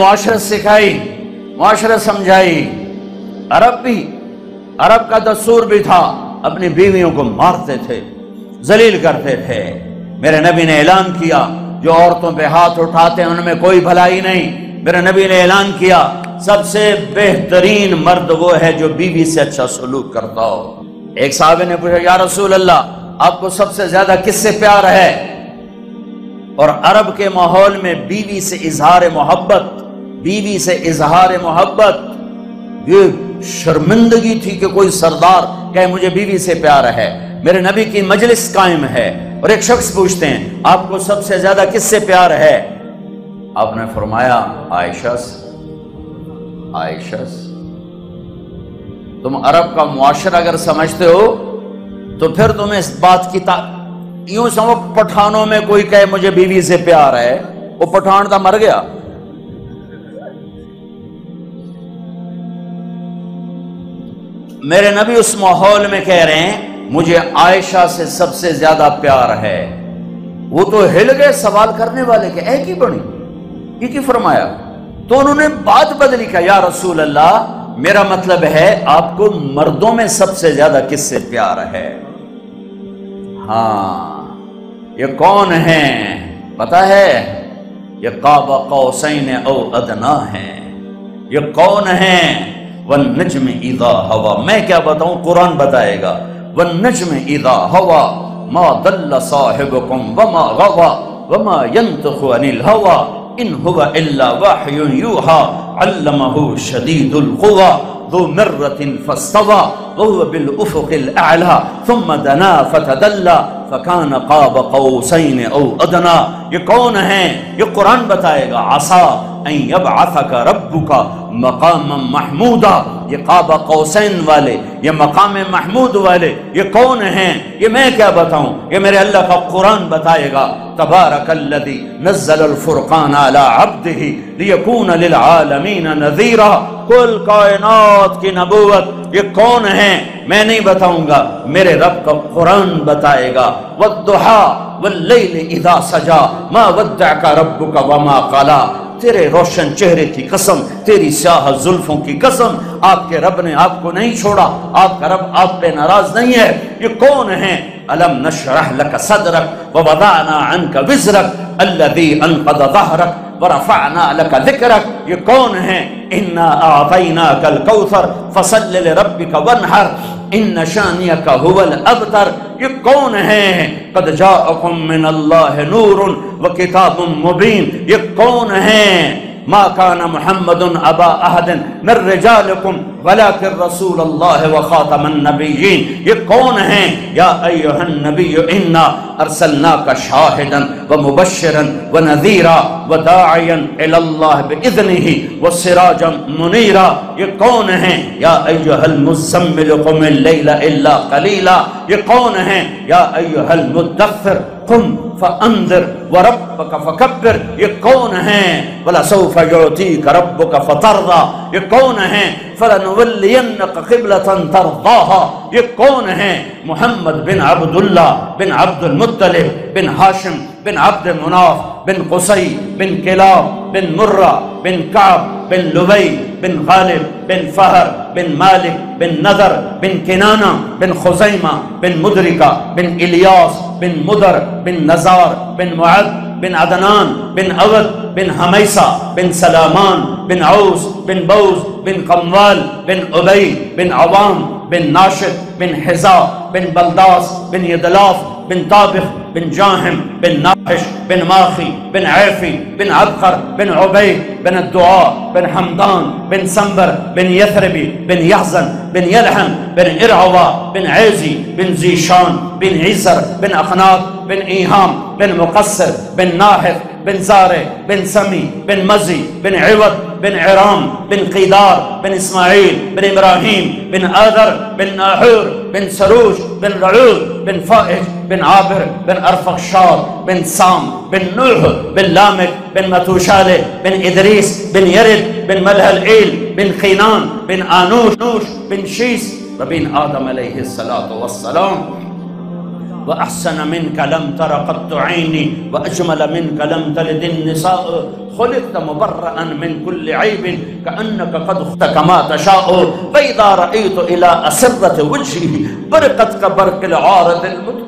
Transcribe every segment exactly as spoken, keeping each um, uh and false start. मुआशरत सिखाई, मुआशरत समझाई। अरब भी, अरब का दस्तूर भी था, अपनी बीवियों को मारते थे, जलील करते थे। मेरे नबी ने ऐलान किया जो औरतों पे हाथ उठाते हैं उनमें कोई भलाई नहीं। मेरे नबी ने ऐलान किया सबसे बेहतरीन मर्द वो है जो बीवी से अच्छा सलूक करता हो। एक साहबे ने पूछा, या रसूल अल्लाह, आपको सबसे ज्यादा किससे प्यार है? और अरब के माहौल में बीवी से इजहार मोहब्बत, बीवी से इजहार मोहब्बत, ये शर्मिंदगी थी कि कोई सरदार कहे मुझे बीवी से प्यार है। मेरे नबी की मजलिस कायम है और एक शख्स पूछते हैं, आपको सबसे ज्यादा किससे प्यार है? आपने फरमाया, आयशा से। आयशा से? तुम अरब का मुआशरा अगर समझते हो तो फिर तुम्हें इस बात की ता यूं समझो, पठानों में कोई कहे मुझे बीवी से प्यार है, वो पठान तो मर गया। मेरे नबी उस माहौल में कह रहे हैं मुझे आयशा से सबसे ज्यादा प्यार है। वो तो हिल गए सवाल करने वाले के, ऐ की बनी, ये की फरमाया? तो उन्होंने बात बदली, कहा, या रसूल अल्लाह, मेरा मतलब है आपको मर्दों में सबसे ज्यादा किससे प्यार है? हाँ, ये कौन है पता है? ये काबा कौसैन औ अदना है। ये कौन है? वन नज्म इदा हवा, मैं क्या बताऊं, कुरान बताएगा। वन नज्म इदा हवा मा दल्ला साहिबुकुम वमा गवा वमा यंतखु अनिल हवा इन हुवा इल्ला वहयुन युहा अल्लमहु शदीदुल कुवा दु मर्रतिन फस्तवा वहुव बिल उफुकिल अअला थुम्मा दना फतदल्ला फकान काब कौसैन औ अदना। ये कौन है? ये कुरान बताएगा। आसा अन यबअसक रब्बुका मकाम महमूदा, ये काबा कौसैन वाले, ये मकाम महमूद वाले, ये कौन हैं? ये मैं क्या बताऊं, ये मेरे अल्लाह का कुरान बताएगा। तबारकल्लज़ी नज़्ज़लल फुरक़ान अला अब्दिही लियकून लिल आलमीन नज़ीरा। कुल कायनात की नबूवत ये कौन है मैं नहीं बताऊंगा, मेरे रब का कुरान बताएगा। वद्दुहा वल्लैल इज़ा सजा मा वद्दअका रब्बुका वमा क़ला। तेरे रोशन चेहरे की कसम, तेरी स्याह जुल्फों की कसम, आपके रब ने आपको नहीं छोड़ा, आपका रब आप पे नाराज नहीं है। ये कौन है? अलम नशरह लक सदरक व वदाना अनका विज़रक अल्लज़ी अनक़द ज़हरक व रफ़अना लक ज़िक्रक। ये कौन है? इन्ना अअतैनाकल कौसर फसल्लि लिरब्बिक वन्हर इन्न शानियक हुवल अबतर। ये कौन है? कद जाअकुम मिनल्लाहि नूरुन व किताबुम मुबीन। ये कौन है? मा कान मुहम्मदुन अबा अहदिन मिन रिजालिकुम वलाकिन रसूलल्लाह व खातमन नबिय्यीन। ये कौन है? या अय्युहन नबिय्यु इन्ना अरसलनाक शाहिदन व मुबश्शिरन व नज़ीरा व दाइयन इलल्लाह बिइज़्निही व सिराजम मुनीरा। ये कौन है? या अय्युहल मुज़्ज़म्मिल क़ुमिल लैला इल्ला क़लीला। ये कौन है? या अय्युहल मुद्दस्सिर कुम फअंज़िर व रब्बक फकब्बिर। ये कौन है? वला सौफ़ युअतीक रब्बुक फ़तर्दा। ये कौन है? फलनुवल्लियन्नक क़िब्लतन तर्दाहा। ये कौन है? मोहम्मद बिन अब्दुल्लाह बिन अब्दुल मुत्तलिब बिन हाशिम बिन अब्द मुनाफ बिन कुसई बिन किलाब बिन मुर्रा बिन काब बिन लुबै बिन गालिब बिन फहर बिन मालिक बिन नदर बिन किनाना बिन खुजैमा बिन मुदरिका बिन इलियास बिन मुदर बिन नजार बिन मुअद बिन अदनान बिन अवद बिन हमैसा बिन सलामान बिन औस बिन बौस बिन कम्वाल बिन उबै बिन अवाम बिन नाशिद बिन हिजा बिन बलदास बिन यदलाफ बिन ताबिख बिन जाहिम बिन नाहिश बिन माखी बिन आफी बिन अबखर बिन उबई बिन दुआ बिन हमदान बिन संबर बिन यथरबी बिन यहजन बिन यलहम बिन इरवा बिन ऐजी बिन जीशान बिन ईसर बिन अखनाक बिन ईहाम बिन मुकसर बिन नाहिफ बिन जारे बिन समी बिन मजी बिन अवद बिन इराम बिन क़ीदार बिन इस्माइल बिन इब्राहिम बिन आदर बिन नाहूर बिन सरूश बिन रऊद बिन फाइज बिन आबिर बिन अरफक्षार बिन साम बिन नूह बिन लामिक बिन मतूशाले बिन इदरीस बिन यरिद बिन मलहल ईल बिन क़ीनान बिन आनूश बिन शीस बिन आदम अलैहि सलातो वस्सलाम। व अहसन मिन कलम तरक़त आइनी व अजमल मिन कलम तलद निसा खुलिक़त मुबर्रअन मिन कुल्ल ऐब कअन्नक क़द खुलक़्त कमा तशाअ व इज़ा रअयतु इला असररत वजही बरक़त का बरक़िल आरद अलमुत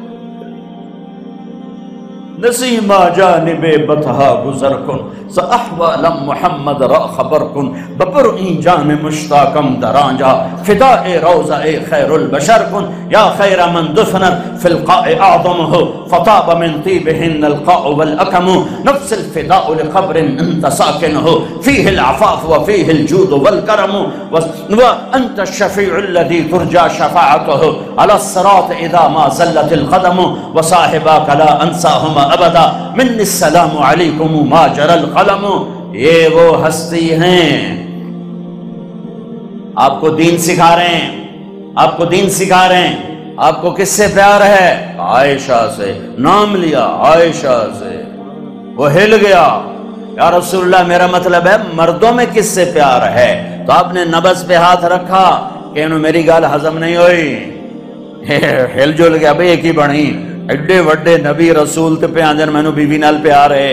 नसीमा जानिबे बतहा गुजर कुन सहवाल मोहम्मद रा खबर कुन बपर ई जान मुश्ताकम दरांजा फिदा ए रोज़ा ए खैरुल बशर कुन या खैर मन दुफनर फिलका आदम हो फताब मिन तीबहिन अलक़ाउ वल अकमु नफ्स अलफिदा लिक़ब्र अंत साकिन हो फीह अलअफ़ाफ़ व फीह अलजूद वल करम व अंत शफ़ीउ लज़ी तुरजा शफ़ाअतुहु अला सिरात इज़ा मा ज़ल्लत अलक़दम व साहिबाक ला अंसाहुमा अबदा मिन्नी सलाम अलैकुम मा जरल कलम। ये वो हस्ती हैं आपको दीन सिखा रहे हैं, आपको दीन सिखा रहे हैं। आपको किससे प्यार है? आयशा से। नाम लिया आयशा से, वो हिल गया। या रसूलल्लाह मेरा मतलब है मर्दों में किससे प्यार है? तो आपने नब्ज़ पे हाथ रखा कि मेरी गाल हजम नहीं हुई, हिल जुल गया। भाई एक ही बनी एडे वड्डे नबी रसूल ते भयानक मैनू बीवी नाल प्यार है।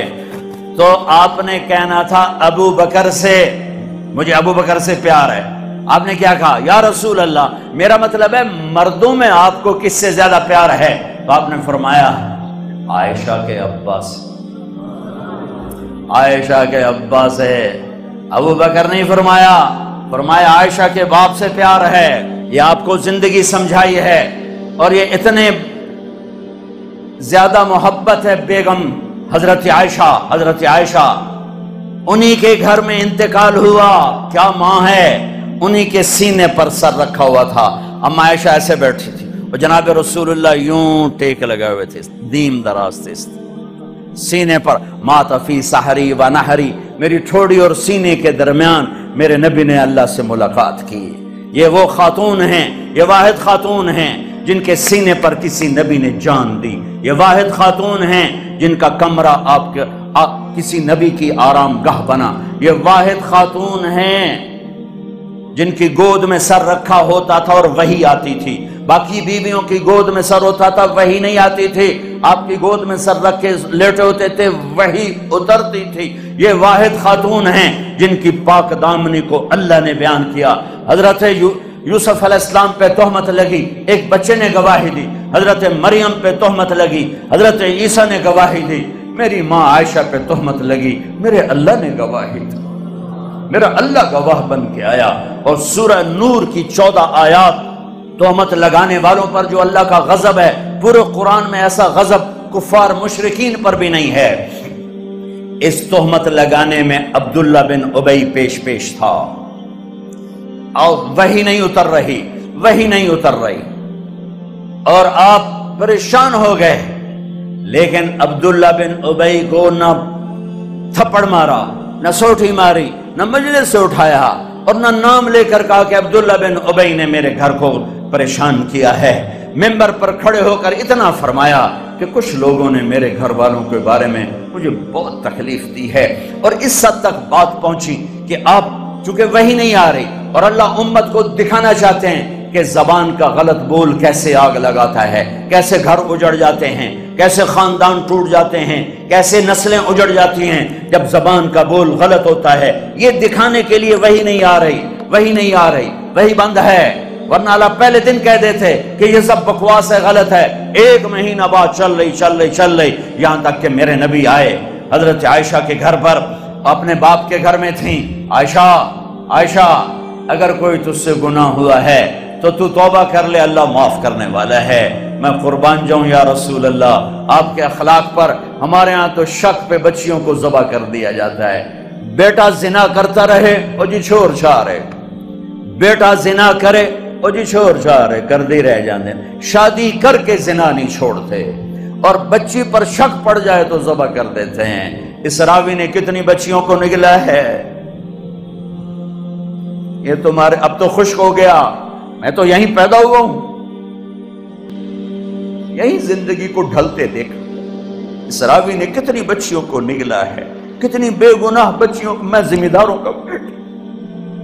तो आपने कहना था अबू बकर से, मुझे अबू बकर से प्यार है। आपने क्या कहा? या रसूल अल्लाह मेरा मतलब है मर्दों में आपको किससे ज्यादा प्यार है? तो आपने फरमाया आयशा के अब्बा से। आयशा के अब्बा से, अबू बकर नहीं फरमाया। फरमाया आयशा के बाप से प्यार है। ये आपको जिंदगी समझाई है और ये इतने ज्यादा मोहब्बत है बेगम हजरत आयशा। हजरत आयशा उन्हीं के घर में इंतकाल हुआ। क्या माँ है, उन्हीं के सीने पर सर रखा हुआ था। अम्मा आयशा ऐसे बैठी थी और जनाब रसूलुल्लाह यूं टेक लगाए हुए थे, दीम दराज थे सीने पर। मातफी सहरी व नहरी, मेरी ठोड़ी और सीने के दरमियान मेरे नबी ने अल्लाह से मुलाकात की। ये वो खातून हैं, ये वाहिद खातून हैं जिनके सीने पर किसी नबी ने जान दी। ये वाहिद खातून हैं जिनका कमरा आपके आ, किसी नबी की आरामगाह बना। ये वाहिद खातून हैं जिनकी गोद में सर रखा होता था और वही आती थी। बाकी बीवियों की गोद में सर होता था, वही नहीं आती थी। आपकी गोद में सर रख के लेटे होते थे, वही उतरती थी। ये वाहिद खातून हैं जिनकी पाक दामनी को अल्लाह ने बयान किया। हजरत यूसुफ अलैहिस्सलाम पे तोहमत लगी, एक बच्चे ने गवाही दी। हजरत मरियम पे तोहमत लगी, हजरत ईसा ने गवाही दी। मेरी माँ आयशा पे तोहमत लगी, मेरे अल्लाह ने गवाही दी। मेरा अल्लाह गवाह बन के आया। और सूरह नूर की चौदह आयात तोहमत लगाने वालों पर जो अल्लाह का गजब है, पूरे कुरान में ऐसा गजब कुफार मुशरिकीन पर भी नहीं है। इस तोहमत लगाने में अब्दुल्ला बिन उबई पेश पेश था और वही नहीं उतर रही, वही नहीं उतर रही। और आप परेशान हो गए। लेकिन अब्दुल्ला बिन उबई को न थप्पड़ मारा, न सोटी मारी, न मजलिस से उठाया और न नाम लेकर कहा कि अब्दुल्ला बिन उबई ने मेरे घर को परेशान किया है। मेंबर पर खड़े होकर इतना फरमाया कि कुछ लोगों ने मेरे घर वालों के बारे में मुझे बहुत तकलीफ दी है। और इस हद तक बात पहुंची कि आप चूंकि वही नहीं आ रही और अल्लाह उम्मत को दिखाना चाहते हैं कि जबान का गलत बोल कैसे आग लगाता है, कैसे घर उजड़ जाते हैं, कैसे खानदान टूट जाते हैं, कैसे नस्लें उजड़ जाती हैं जब जबान का बोल गलत होता है। ये दिखाने के लिए वही नहीं आ रही, वही नहीं आ रही, वही बंद है। वरना अल्लाह पहले दिन कह देते कि ये सब बकवास है, गलत है। एक महीना बाद चल रही चल रही चल रही यहाँ तक कि मेरे नबी आए हजरत आयशा के घर पर। अपने बाप के घर में थी। आयशा आयशा अगर कोई तुझसे गुनाह हुआ है तो तू तौबा कर ले, अल्लाह माफ करने वाला है। मैं कुर्बान जाऊं या रसूल अल्लाह आपके अखलाक पर। हमारे यहाँ तो शक पे बच्चियों को जबा कर दिया जाता है। बेटा जिना करता रहे और जी छोर छा रहे, बेटा जिना करे और जी छोर छा रहे, कर दे रह जाते। शादी करके जिना नहीं छोड़ते और बच्ची पर शक पड़ जाए तो जबा कर देते हैं। इस रावी ने कितनी बच्चियों को निगला है। ये तुम्हारे अब तो खुश्क हो गया, मैं तो यहीं पैदा हुआ हूं, यहीं जिंदगी को ढलते देख। इस रावी ने कितनी बच्चियों को निगला है, कितनी बेगुनाह बच्चियों को। मैं जिम्मेदारों का बेटा,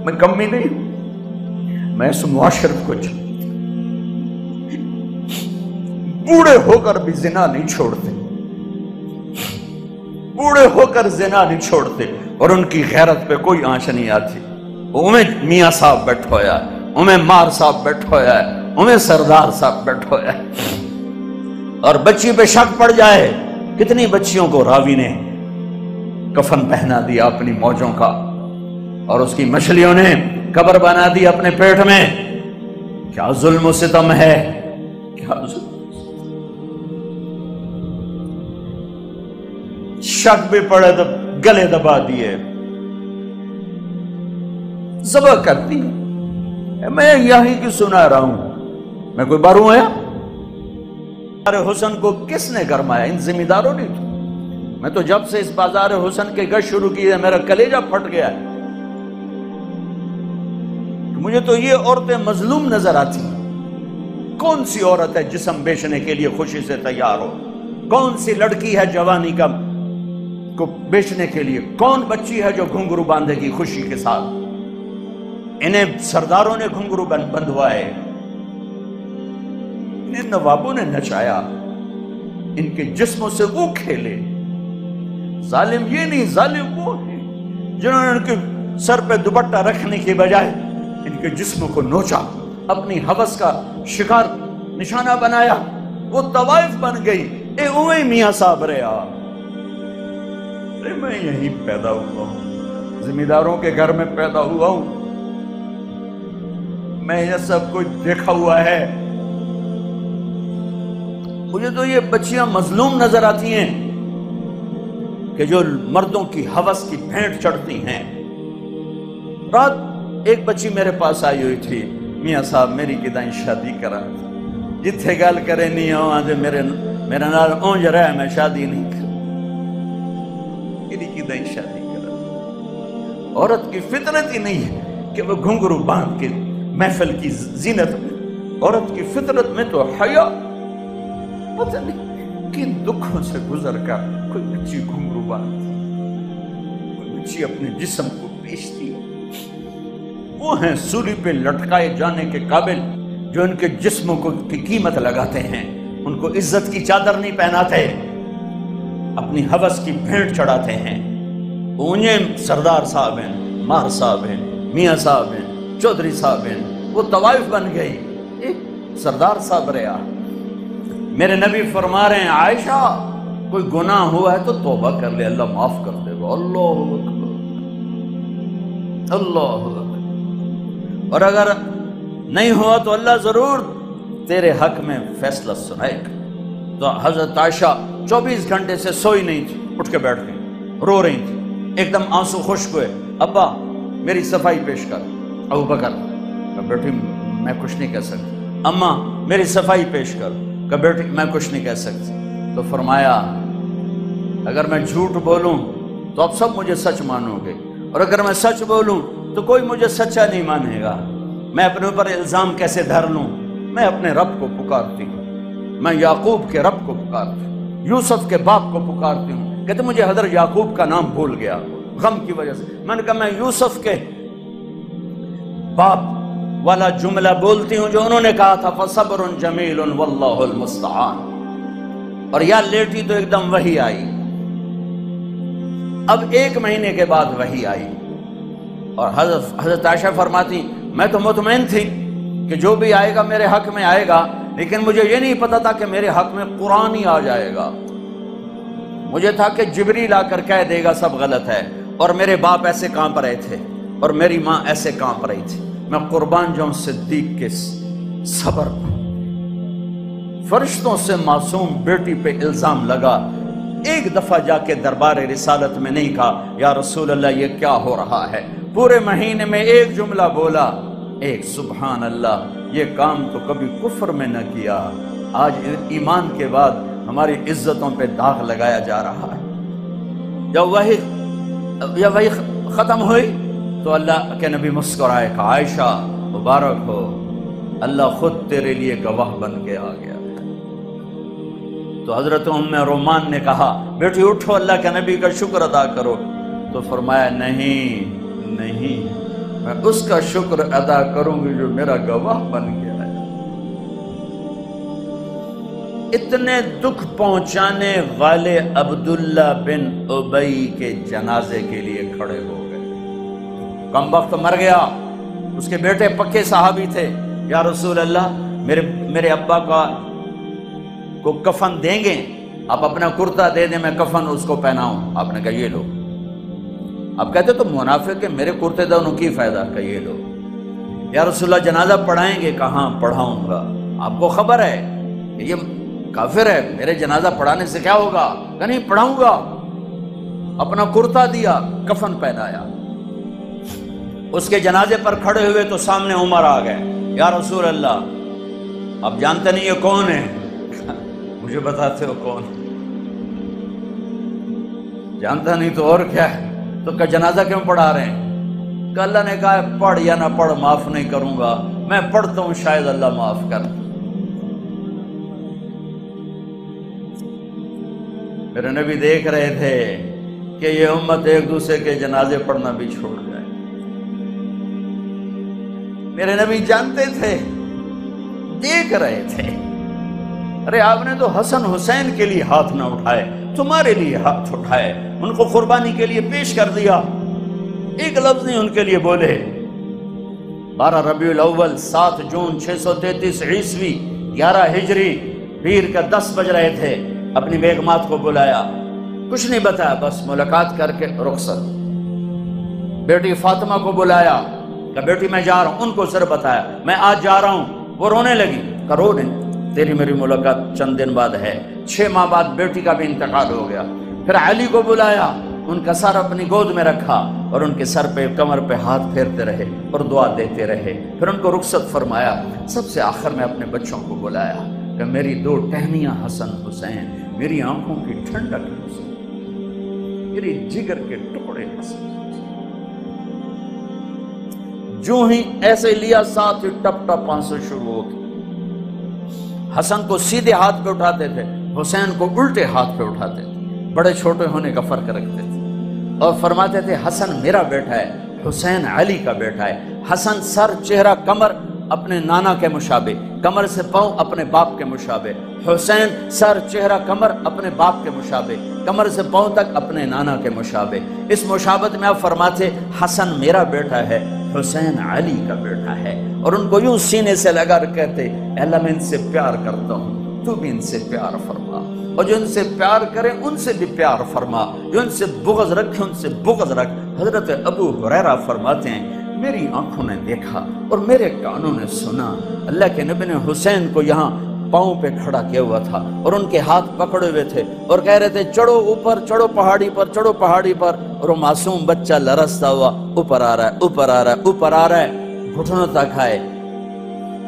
मैं कमी नहीं हूं। मैं इस मुआशरे को बूढ़े होकर भी जिना नहीं छोड़ते, बूढ़े होकर जिना नहीं छोड़ते और उनकी गैरत पे कोई आंच नहीं आती। उमें मियाँ साहब बैठोया, उमें मार साहब बैठोया, उमें सरदार साहब बैठोया। और बच्ची पे शक पड़ जाए, कितनी बच्चियों को रावी ने कफन पहना दिया अपनी मौजों का और उसकी मछलियों ने कब्र बना दी अपने पेट में। क्या जुल्म सितम है, क्या जुल्म। शक भी पड़े तो गले दबा दिए, जबा कर दी। मैं यही की सुना रहा हूं, मैं कोई बारू आया? बाजार हुसन को किसने गरमाया? इन जिम्मेदारों ने। मैं तो जब से इस बाजार हुसन के गश्त शुरू किए मेरा कलेजा फट गया है। मुझे तो ये औरतें मजलूम नजर आती हैं। कौन सी औरत है जिस्म बेचने के लिए खुशी से तैयार हो? कौन सी लड़की है जवानी का को बेचने के लिए? कौन बच्ची है जो घुंघरू बांधेगी खुशी के साथ? इन्हें सरदारों ने घुंघरू बंधवाए, इन्हें नवाबों ने नचाया, इनके जिस्मों से वो खेले। जालिम ये नहीं, जालिम वो है जिन्होंने उनके सर पर दुपट्टा रखने के बजाय इनके जिस्म को नोचा, अपनी हवस का शिकार निशाना बनाया। वो तवाइफ बन गई। ए उमे मियाँ साहब रे आप, मैं यहीं पैदा हुआ हूं, जिम्मेदारों के घर में पैदा हुआ हूं, मैं ये सब कुछ देखा हुआ है। मुझे तो ये बच्चियां मजलूम नजर आती हैं कि जो मर्दों की हवस की भेंट चढ़ती हैं। रात एक बच्ची मेरे पास आई हुई थी, मियाँ साहब मेरी किदाई शादी करा, जिथे गल करे नहीं हो आजे मेरे मेरे नाल उंज रहा है, मैं शादी नहीं कर, किदाई शादी करा। औरत की फितरत ही नहीं है कि वह घुंघरू बांध के महफिल की जीनत में। औरत की फितरत में तो हया, पता नहीं किन दुखों से गुजर कर कोई बच्ची घुंघरू बांधती, कोई बच्ची अपने जिस्म को बेचती। वो हैं सूली पे लटकाए जाने के काबिल जो उनके जिस्म को की कीमत लगाते हैं, उनको इज्जत की चादर नहीं पहनाते, अपनी हवस की भेंट चढ़ाते हैं। उन्हें सरदार साहब हैं, मार साहब हैं, मियाँ साहब हैं, चौधरी साहब हैं, वो तवाइफ बन गई। सरदार साहब रे यार, मेरे नबी फरमा रहे हैं आयशा, कोई गुनाह हुआ है तो तौबा कर ले, अल्लाह माफ कर देगा। अल्लाह अकबर, अल्लाह। और अगर नहीं हुआ तो अल्लाह जरूर तेरे हक में फैसला सुनाएगा। तो हजरत आयशा चौबीस घंटे से सोई नहीं थी, उठ के बैठ गई, रो रही थी, एकदम आंसू खुश्क हुए। अब्बा मेरी सफाई पेश कर। अबू बकर, कहा बेटी मैं कुछ नहीं कह सकती। अम्मा मेरी सफाई पेश कर। कहा बेटी मैं कुछ नहीं कह सकती। तो फरमाया अगर मैं झूठ बोलूँ तो आप सब मुझे सच मानोगे, और अगर मैं सच बोलूँ तो कोई मुझे सच्चा नहीं मानेगा। मैं अपने ऊपर इल्ज़ाम कैसे धर लूँ? मैं अपने रब को पुकारती हूँ, मैं याकूब के रब को पुकारती हूँ, यूसुफ के बाप को पुकारती हूँ। कहते मुझे हज़रत याकूब का नाम भूल गया गम की वजह से। मैंने कहा मैं यूसुफ के बाप वाला जुमला बोलती हूँ जो उन्होंने कहा था, फसब्रुन जमीलुन वल्लाहुल मुस्तआन। और यार लेटी तो एकदम वही आई। अब एक महीने के बाद वही आई और हज़रत आयशा फरमाती मैं तो मुतमईन थी कि जो भी आएगा मेरे हक में आएगा, लेकिन मुझे ये नहीं पता था कि मेरे हक में कुरान ही आ जाएगा। मुझे था कि जिब्रील आकर कह देगा सब गलत है। और मेरे बाप ऐसे कांप रहे थे और मेरी माँ ऐसे कांप रही थी। मैं कुर्बान जाऊँ सिद्दीक के सबर पर। फरिश्तों से मासूम बेटी पे इल्ज़ाम लगा। एक दफ़ा जाके दरबार रिसालत में नहीं कहा या रसूल अल्लाह ये क्या हो रहा है। पूरे महीने में एक जुमला बोला, एक सुबहान अल्लाह, ये काम तो कभी कुफर में न किया, आज ईमान के बाद हमारी इज्जतों पे दाग लगाया जा रहा है। जब वही जब वही ख़त्म हुई तो अल्लाह के नबी मुस्कुराए, कहा आयशा मुबारक हो, अल्लाह खुद तेरे लिए गवाह बन के आ गया। तो हज़रत उम्मे रोमान ने कहा बेटी उठो अल्लाह के नबी का शुक्र अदा करो। तो फरमाया नहीं नहीं, मैं उसका शुक्र अदा करूंगी जो मेरा गवाह बन गया है। इतने दुख पहुंचाने वाले अब्दुल्ला बिन उबई के जनाजे के लिए खड़े हो गए। कमबख्त मर गया, उसके बेटे पक्के सहाबी थे। या रसूल अल्लाह, मेरे मेरे अब्बा का को कफन देंगे, आप अपना कुर्ता दे दें, मैं कफन उसको पहनाऊं। आपने कहा ये लो। आप कहते तो मुनाफिक है, मेरे कुर्ते दानों की फायदा। का ये लो। या रसूलल्लाह, जनाजा पढ़ाएंगे। कहाँ पढ़ाऊंगा, आपको खबर है कि ये काफिर है, मेरे जनाजा पढ़ाने से क्या होगा। कहा नहीं पढ़ाऊंगा। अपना कुर्ता दिया, कफन पहनाया। उसके जनाजे पर खड़े हुए तो सामने उमर आ गए। या रसूल अल्लाह, आप जानते नहीं ये कौन है। मुझे बताते हो कौन? जानता नहीं तो और क्या है। तो का जनाजा क्यों पढ़ा रहे हैं? अल्लाह ने कहा पढ़ या ना पढ़, माफ नहीं करूंगा। मैं पढ़ता हूं, शायद अल्लाह माफ कर। मेरे नबी देख रहे थे कि ये उम्मत एक दूसरे के जनाजे पढ़ना भी छोड़ जाए। मेरे नबी जानते थे, देख रहे थे। अरे आपने तो हसन हुसैन के लिए हाथ ना उठाए, तुम्हारे लिए हाथ उठाए, उनको कुर्बानी के लिए पेश कर दिया, एक लफ्ज नहीं उनके लिए बोले। बारह रबीउल अव्वल, सात जून छह सौ तैतीस ईस्वी, ग्यारह हिजरी, पीर का दस बज रहे थे। अपनी बेगमात को बुलाया, कुछ नहीं बताया, बस मुलाकात करके रुखसत। बेटी फातिमा को बुलाया, कहा बेटी मैं जा रहा हूं। उनको सिर्फ बताया मैं आज जा रहा हूं। वो रोने लगी। करो नहीं, तेरी मेरी मुलाकात चंद दिन बाद है। छह माह बाद बेटी का भी इंतकाल हो गया। फिर अली को बुलाया, उनका सर अपनी गोद में रखा और उनके सर पे कमर पे हाथ फेरते रहे और दुआ देते रहे। फिर उनको रुखसत फरमाया। सबसे आखिर में अपने बच्चों को बुलाया कि मेरी दो टहनियाँ हसन हुसैन, मेरी आंखों की ठंडक हुसैन, मेरी जिगर के टुकड़े हसन। जो ही ऐसे लिया, साथ ही टप टप आंसू शुरू हो गए। हसन को सीधे हाथ पे उठाते थे, हुसैन को उल्टे हाथ पे उठाते थे। बड़े छोटे होने का फर्क रखते थे और फरमाते थे हसन मेरा बेटा है, हुसैन अली का बेटा है। हसन सर, चेहरा, कमर अपने नाना के मुशाबे, कमर से पाँव अपने बाप के मुशाबे। हुसैन सर, चेहरा, कमर अपने बाप के मुशाबे, कमर से पाँव तक अपने नाना के मुशाबे। इस मुशाबत में आप फरमाते हसन मेरा बेटा है, हुसैन अली का बेटा है। और उनको यूं सीने से लगा कहते अल्लाह मैं इनसे प्यार करता हूँ, तू भी इनसे प्यार फरमा, और जो इनसे प्यार करे उनसे भी प्यार फरमा, जो इनसे बुग़्ज़ रखे उनसे बुग़्ज़ रख। हज़रत अबू हुरैरा फरमाते हैं मेरी आंखों ने देखा और मेरे कानों ने सुना, अल्लाह के नबी ने हुसैन को यहाँ पाँव पे खड़ा किया हुआ था और उनके हाथ पकड़े हुए थे और कह रहे थे चढ़ो ऊपर, चढ़ो पहाड़ी पर, चढ़ो पहाड़ी पर। और वो मासूम बच्चा लरसता हुआ ऊपर आ रहा है, ऊपर आ रहा है, ऊपर आ रहा है, घुटनों तक आए,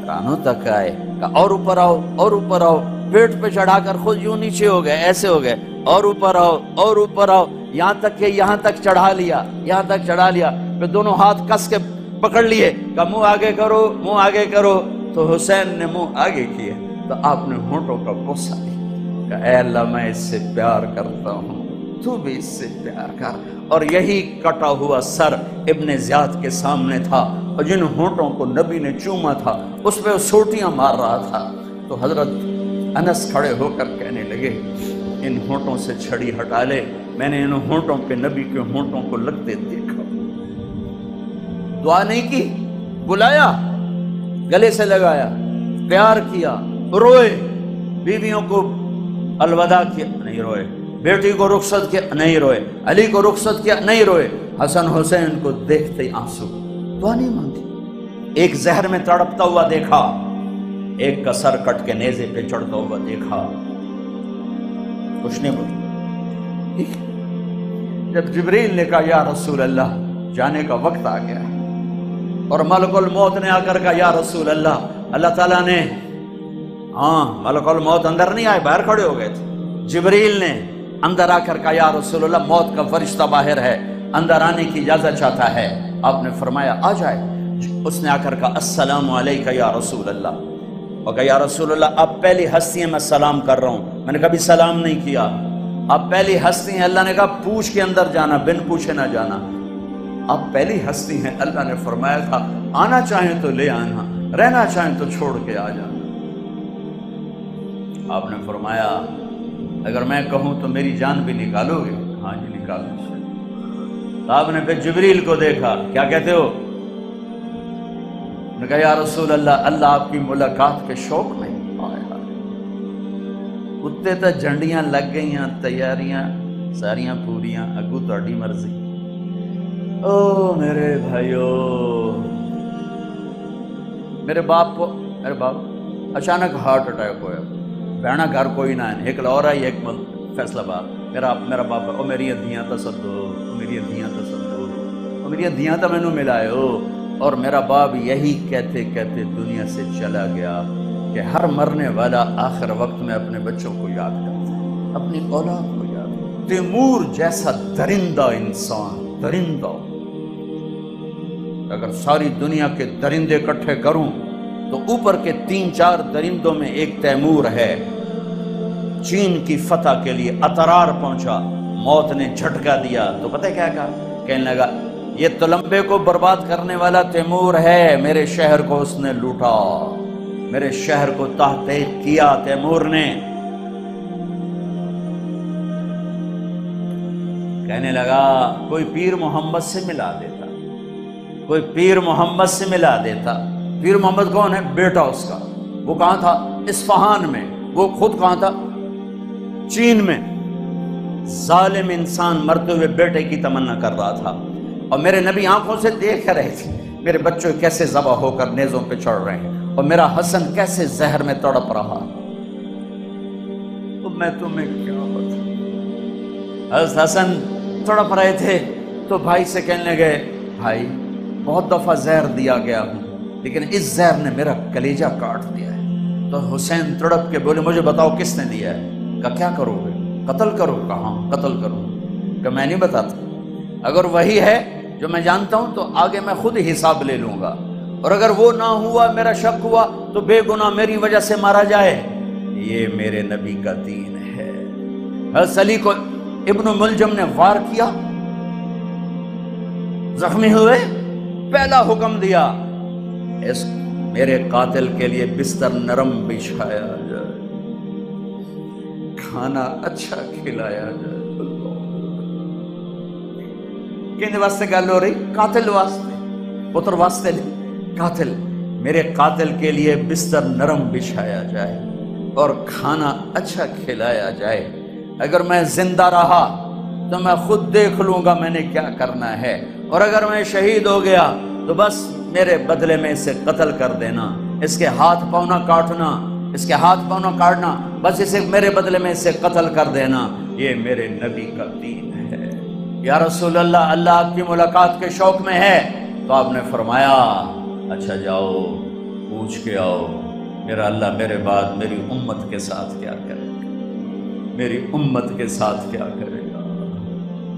कानों तक आए। का और ऊपर आओ, और ऊपर आओ। पेट पे चढ़ाकर खुद यूं नीचे हो गए, ऐसे हो गए, और ऊपर आओ, और ऊपर आओ। यहाँ तक के यहाँ तक चढ़ा लिया, यहाँ तक चढ़ा लिया। फिर दोनों हाथ कस के पकड़ लिए, का मुंह आगे करो, मुंह आगे करो। तो हुसैन ने मुंह आगे किया तो आपने होंठों का पोसा दिया, ऐ अल्लाह मैं इससे प्यार करता हूँ, तू भी इससे प्यार कर। और यही कटा हुआ सर इब्ने ज़ियाद के सामने था और जिन होंठों को नबी ने चूमा था उस पर सोटियाँ मार रहा था। तो हजरत अनस खड़े होकर कहने लगे इन होंठों से छड़ी हटा ले, मैंने इन होंठों पे नबी के होंठों को लगते देखा। दुआ नहीं की, बुलाया, गले से लगाया, प्यार किया, रोए। बीवियों को अलविदा किया, नहीं रोए। बेटी को रुखसत किया, नहीं रोए। अली को रुखसत किया, नहीं रोए। हसन हुसैन को देखते आंसू, दुआ नहीं मांगी। एक जहर में तड़पता हुआ देखा, एक का सर कट के नेजे पे चढ़ता हुआ देखा, कुछ नहीं बोला। जब जिब्रील ने कहा या रसूल अल्लाह जाने का वक्त आ गया और मलकुल मौत ने आकर कहा या रसूल अल्लाह, अल्लाह ताला ने, हाँ मलकुल मौत अंदर नहीं आए, बाहर खड़े हो गए थे। जिब्रील ने अंदर आकर कहा या रसूल अल्लाह, मौत का फरिश्ता बाहर है, अंदर आने की इजाजत चाहता है। आपने फरमाया आ जाए। उसने आकर कहा अस्सलामु अलैका या रसूल अल्लाह, और कहा या रसूल अल्लाह आप पहली हस्ती हैं, मैं सलाम कर रहा हूँ, मैंने कभी सलाम नहीं किया, आप पहली हस्ती हैं। अल्लाह ने कहा पूछ के अंदर जाना, बिन पूछे ना जाना, आप पहली हस्ती हैं। अल्लाह ने फरमाया था आना चाहे तो ले आना, रहना चाहे तो छोड़ के आ जाना। आपने फरमाया अगर मैं कहूँ तो मेरी जान भी निकालोगे? हाँ जी निकालो। आपने फिर जिब्रील को देखा, क्या कहते हो? उन्होंने कहा या रसूल अल्लाह, अल्लाह आपकी मुलाकात के शौक में उत्ते तो झंडियां लग गई, तैयारियां सारियां पूरियां, अगू थोड़ी मर्जी। ओ मेरे भाइयों, मेरे बाप को मेरे बाप अचानक हार्ट अटैक होया, भैना घर कोई ना है, एक लाहौर आई एक फैसलाबाद, मेरा मेरा बाप ओ मेरी धियां तो सब दो, मेरी धियां तो सब दो, ओ मेरी धियां तो मैनू मिलायो। और मेरा बाप यही कहते कहते दुनिया से चला गया कि हर मरने वाला आखिर वक्त में अपने बच्चों को याद करता है, अपनी औलाद को याद करता। तैमूर जैसा दरिंदा इंसान, दरिंदा, अगर सारी दुनिया के दरिंदे इकट्ठे करूं तो ऊपर के तीन चार दरिंदों में एक तैमूर है। चीन की फतह के लिए अतरार पहुंचा, मौत ने झटका दिया तो पता क्या कहा? कहने लगा ये तलम्बे को बर्बाद करने वाला तैमूर है, मेरे शहर को उसने लूटा, मेरे शहर को तहकीक किया तैमूर ने। कहने लगा कोई पीर मोहम्मद से मिला देता, कोई पीर मोहम्मद से मिला देता। पीर मोहम्मद कौन है? बेटा उसका। वो कहां था? इस्फहान में। वो खुद कहां था? चीन में। जालिम इंसान मरते हुए बेटे की तमन्ना कर रहा था और मेरे नबी आंखों से देख रहे थे मेरे बच्चों कैसे जबा होकर नेजों पे चढ़ रहे हैं और मेरा हसन कैसे जहर में तड़प रहा। तो मैं तुम्हें क्या बताऊं, हज़रत हसन तड़प रहे थे तो भाई से कहने गए भाई बहुत दफ़ा जहर दिया गया हूँ लेकिन इस जहर ने मेरा कलेजा काट दिया है। तो हुसैन तड़प के बोले मुझे बताओ किसने दिया है? कहा क्या करोगे? कत्ल करो। कहा कत्ल करो? कहा मैं नहीं बताता, अगर वही है जो मैं जानता हूँ तो आगे मैं खुद हिसाब ले लूँगा, और अगर वो ना हुआ मेरा शक हुआ तो बेगुनाह मेरी वजह से मारा जाए। ये मेरे नबी का दीन है। हज़रत अली को इब्न मुलजम ने वार किया, जख्मी हुए, पहला हुक्म दिया इस मेरे कातिल के लिए बिस्तर नरम बिछाया जाए, खाना अच्छा खिलाया जाए। किन वास्ते गल हो रही? कातिल वास्ते, पुत्र वास्ते नहीं, कातिल। मेरे कातिल के लिए बिस्तर नरम बिछाया जाए और खाना अच्छा खिलाया जाए। अगर मैं जिंदा रहा तो मैं खुद देख लूंगा मैंने क्या करना है, और अगर मैं शहीद हो गया तो बस मेरे बदले में इसे कत्ल कर देना, इसके हाथ पाँव ना काटना, इसके हाथ पाँव ना काटना, बस इसे मेरे बदले में इसे कत्ल कर देना। ये मेरे नबी का दीन है। या रसूल अल्लाह, अल्लाह आपकी मुलाकात के शौक में है। तो आपने फरमाया अच्छा जाओ पूछ के आओ मेरा अल्लाह मेरे बाद मेरी उम्मत के साथ क्या करेगा, मेरी उम्मत के साथ क्या करेगा।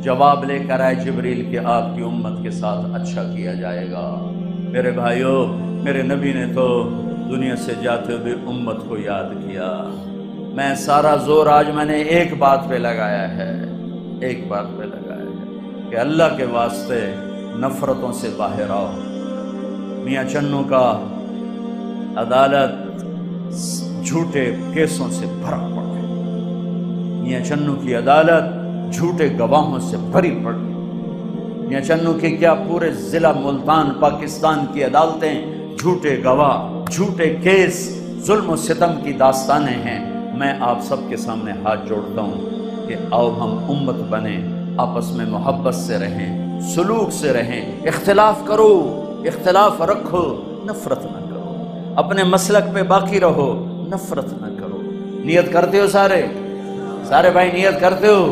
जवाब लेकर आए जिब्रील के आपकी उम्मत के साथ अच्छा किया जाएगा। मेरे भाइयों, मेरे नबी ने तो दुनिया से जाते हुए उम्मत को याद किया। मैं सारा जोर आज मैंने एक बात पे लगाया है, एक बात पे लगाया है कि अल्लाह के वास्ते नफ़रतों से बाहर आओ। मियाँ चन्नू का अदालत झूठे केसों से भरा पड़ा है, मियाँ चन्नू की अदालत झूठे गवाहों से भरी पड़ी है। मियाँ चन्नू के क्या पूरे ज़िला मुल्तान पाकिस्तान की अदालतें झूठे गवाह, झूठे केस, जुल्म और सितम की दास्तानें हैं। मैं आप सबके सामने हाथ जोड़ता हूँ कि आओ हम उम्मत बने, आपस में मोहब्बत से रहें, सलूक से रहें। इख्तिलाफ करो, इख्तिलाफ रखो, नफरत ना करो, अपने मसलक पे बाकी रहो, नफरत ना करो। नियत करते हो सारे? सारे भाई नियत करते हो?